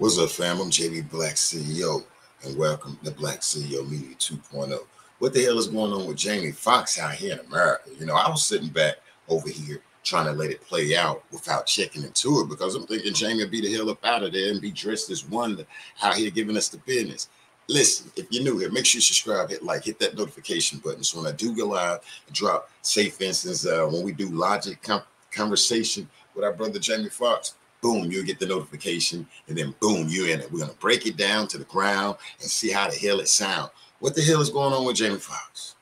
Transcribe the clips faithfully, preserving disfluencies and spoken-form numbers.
What's up, fam? I'm J B Black C E O, and welcome to Black C E O Media two point oh. What the hell is going on with Jamie Foxx out here in America? You know, I was sitting back over here trying to let it play out without checking into it because I'm thinking Jamie would be the hell up out of there and be dressed as wonder out here giving us the business. Listen, if you're new here, make sure you subscribe, hit like, hit that notification button. So when I do go live and drop, say for instance, uh, when we do logic com conversation with our brother Jamie Foxx, boom, you'll get the notification, and then boom, you're in it. We're going to break it down to the ground and see how the hell it sounds. What the hell is going on with Jamie Foxx?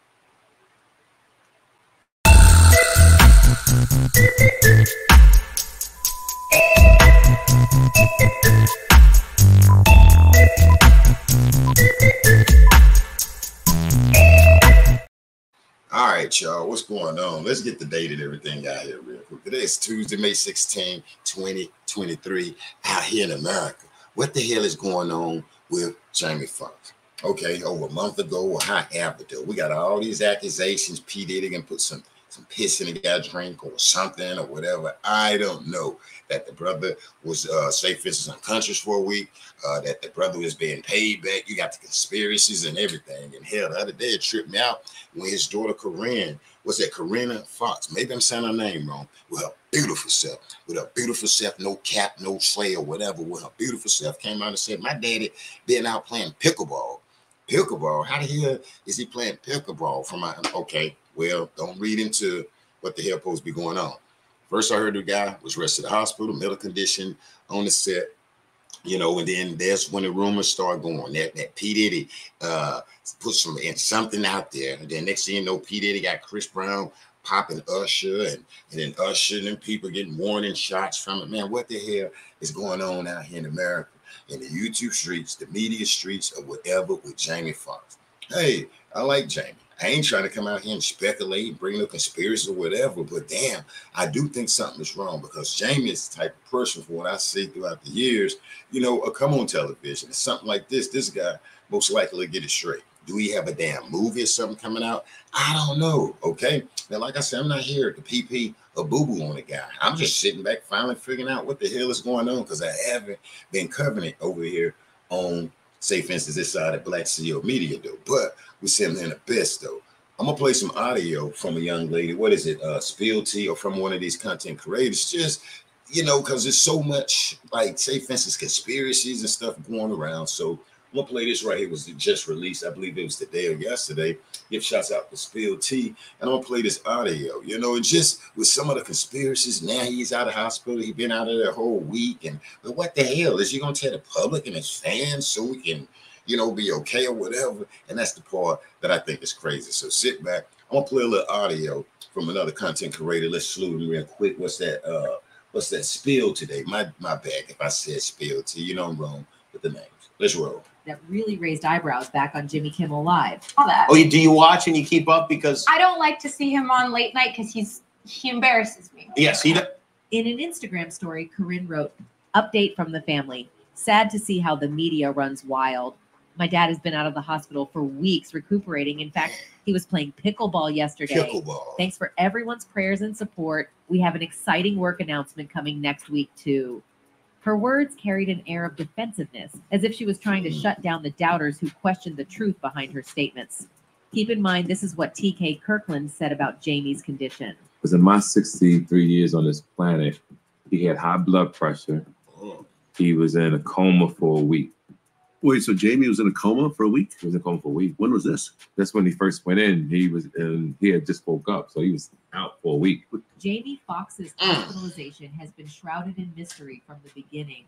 All right, y'all, what's going on? Let's get the date and everything out here real quick. Today is Tuesday, May sixteenth, twenty twenty-three, out here in America. What the hell is going on with Jamie Foxx? Okay, over a month ago, a hot avatar. We got all these accusations. P Diddy can put some, some piss in a guy's drink or something or whatever. I don't know. That the brother was, uh, say, for instance, unconscious for a week, uh, that the brother was being paid back. You got the conspiracies and everything. And hell, the other day it tripped me out when his daughter Corinne was at Corinne Fox. Maybe I'm saying her name wrong. With her beautiful self, with her beautiful self, no cap, no slay or whatever. With her beautiful self came out and said, "My daddy been out playing pickleball." Pickleball? How the hell is he playing pickleball from my... Okay, well, don't read into what the hell supposed to be going on. First, I heard the guy was rushed to the hospital, mental condition, on the set, you know, and then that's when the rumors start going. That, that P Diddy uh, put some and something out there. And then next thing you know, P Diddy got Chris Brown popping Usher, and, and then Usher and them people getting warning shots from it. Man, what the hell is going on out here in America? In the YouTube streets, the media streets, or whatever with Jamie Foxx. Hey, I like Jamie. I ain't trying to come out here and speculate and bring no conspiracy or whatever, but damn, I do think something is wrong because Jamie is the type of person, for what I see throughout the years, you know, a come on television, it's something like this, this guy most likely will get it straight. Do we have a damn movie or something coming out? I don't know, okay? Now, like I said, I'm not here to pee-pee a boo-boo on the guy. I'm just sitting back finally figuring out what the hell is going on because I haven't been covering it over here on, say, for instance, this side of Black C E O Media, though. But we're sitting in the best, though. I'm going to play some audio from a young lady. What is it? Uh, Spill Tea, or from one of these content creators. Just, you know, because there's so much, like, say, for instance, conspiracies and stuff going around. So I'm gonna play this right here. It was just released, I believe it was today or yesterday. Give shouts out to Spill Tea, and I'm gonna play this audio. You know, and just with some of the conspiracies, now he's out of hospital. He's been out of there a whole week, and but what the hell is he gonna tell the public and his fans so we can, you know, be okay or whatever? And that's the part that I think is crazy. So sit back. I'm gonna play a little audio from another content creator. Let's slew him real quick. What's that? Uh, what's that? Spill today. My my bad. If I said Spill Tea, you know I'm wrong with the names. Let's roll. That really raised eyebrows back on Jimmy Kimmel Live. All that. Oh, you, do you watch and you keep up? Because I don't like to see him on late night because he's he embarrasses me. Yes, he does. In an Instagram story, Corinne wrote, "Update from the family. Sad to see how the media runs wild. My dad has been out of the hospital for weeks recuperating. In fact, he was playing pickleball yesterday. Pickleball. Thanks for everyone's prayers and support. We have an exciting work announcement coming next week too." Her words carried an air of defensiveness, as if she was trying to shut down the doubters who questioned the truth behind her statements. Keep in mind, this is what T K Kirkland said about Jamie's condition. Because in my sixty-three years on this planet, he had high blood pressure. He was in a coma for a week. Wait, so Jamie was in a coma for a week? He was in a coma for a week. When was this? That's when he first went in. He was in, he had just woke up, so he was out for a week. Jamie Foxx's hospitalization has been shrouded in mystery from the beginning.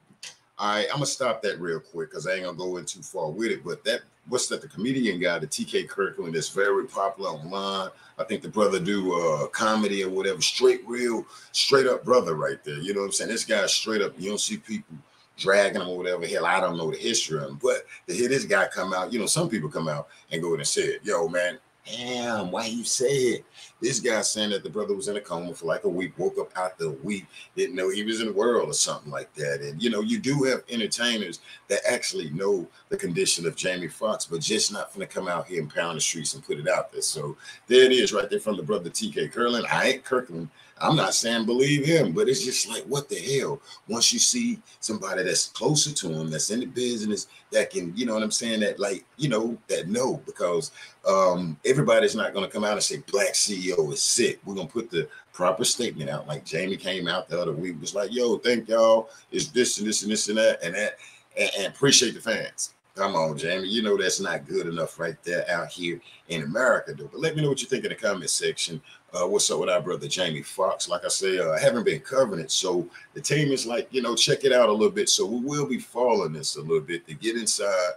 All right, I'm going to stop that real quick because I ain't going to go in too far with it. But that, what's that, the comedian guy, the T K Kirkland, that's very popular online. I think the brother do uh, comedy or whatever. Straight real, straight up brother right there. You know what I'm saying? This guy's straight up. You don't see people dragging him or whatever. Hell, I don't know the history of him, but to hear this guy come out, you know, some people come out and go in and say it, yo, man, damn, why you say it? This guy saying that the brother was in a coma for like a week, woke up after a week, didn't know he was in the world or something like that. And, you know, you do have entertainers that actually know the condition of Jamie Foxx, but just not going to come out here and pound the streets and put it out there. So there it is right there from the brother T K Kirkland. I ain't Kirkland. I'm not saying believe him, but it's just like, what the hell? Once you see somebody that's closer to him, that's in the business, that can, you know what I'm saying, that like, you know, that no, because um, everybody's not going to come out and say Black C E O is sick. We're going to put the proper statement out. Like Jamie came out the other week, was like, yo, thank y'all. It's this and this and this and that and that, and, and appreciate the fans. Come on, Jamie. You know that's not good enough right there out here in America, though. But let me know what you think in the comment section. Uh, what's up with our brother Jamie Foxx? Like I say, uh, I haven't been covering it, so the team is like, you know, check it out a little bit. So we will be following this a little bit to get inside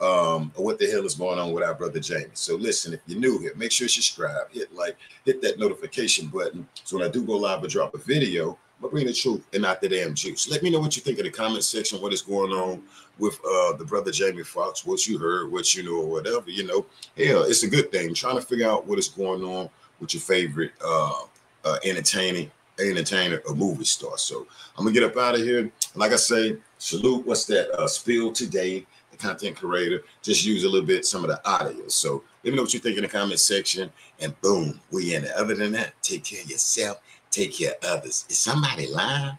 um, what the hell is going on with our brother Jamie. So listen, if you're new here, make sure you subscribe, hit like, hit that notification button. So when I do go live or drop a video, but bring the truth and not the damn juice. Let me know what you think in the comment section, what is going on with uh, the brother Jamie Foxx, what you heard, what you know, or whatever, you know. Hell, it's a good thing. Trying to figure out what is going on with your favorite uh, uh, entertaining, entertainer or movie star. So I'm going to get up out of here. Like I say, salute, what's that, uh, Spill Today, the content creator. Just use a little bit, some of the audio. So let me know what you think in the comment section, and boom, we in it. Other than that, take care of yourself. Take care of others. Is somebody lying?